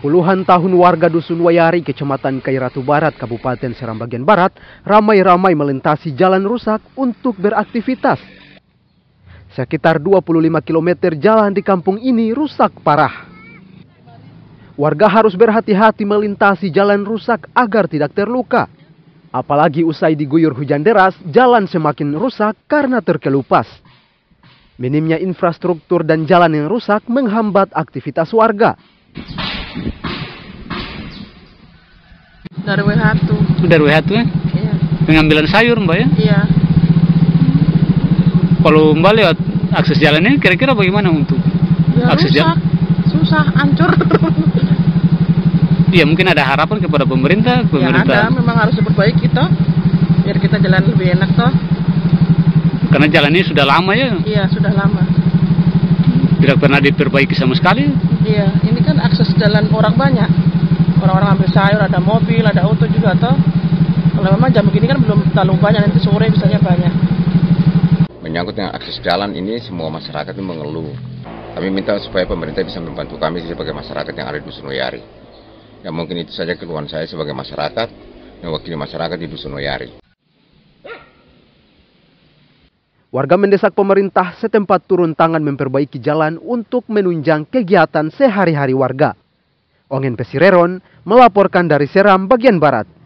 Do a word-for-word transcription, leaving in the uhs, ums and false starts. Puluhan tahun warga Dusun Wayari, Kecamatan Kairatu Barat, Kabupaten Seram Bagian Barat, ramai-ramai melintasi jalan rusak untuk beraktivitas. Sekitar dua puluh lima kilometer jalan di kampung ini rusak parah. Warga harus berhati-hati melintasi jalan rusak agar tidak terluka. Apalagi usai diguyur hujan deras, jalan semakin rusak karena terkelupas. Minimnya infrastruktur dan jalan yang rusak menghambat aktivitas warga. Darwi Hatu. Darwi Hatu ya? Iya. Pengambilan sayur Mbak ya? Iya. Kalau Mbak lihat akses jalannya kira-kira bagaimana untuk ya, akses rusak, jalan? Susah, hancur. Iya mungkin ada harapan kepada pemerintah. pemerintah. Ya ada, memang harus diperbaiki toh, biar kita jalan lebih enak toh. Karena jalan ini sudah lama ya? Iya sudah lama. Tidak pernah diperbaiki sama sekali? Iya, ini kan akses jalan orang banyak. Orang-orang ambil sayur, ada mobil, ada auto juga toh. Kalau memang jam begini kan belum terlalu banyak, nanti sore misalnya banyak. Menyangkut dengan akses jalan ini semua masyarakat itu mengeluh. Kami minta supaya pemerintah bisa membantu kami sebagai masyarakat yang ada di Dusun Wayari. Ya mungkin itu saja keluhan saya sebagai masyarakat dan wakil masyarakat di Dusun Wayari. Warga mendesak pemerintah setempat turun tangan memperbaiki jalan untuk menunjang kegiatan sehari-hari warga. Ongin Pesireron melaporkan dari Seram Bagian Barat.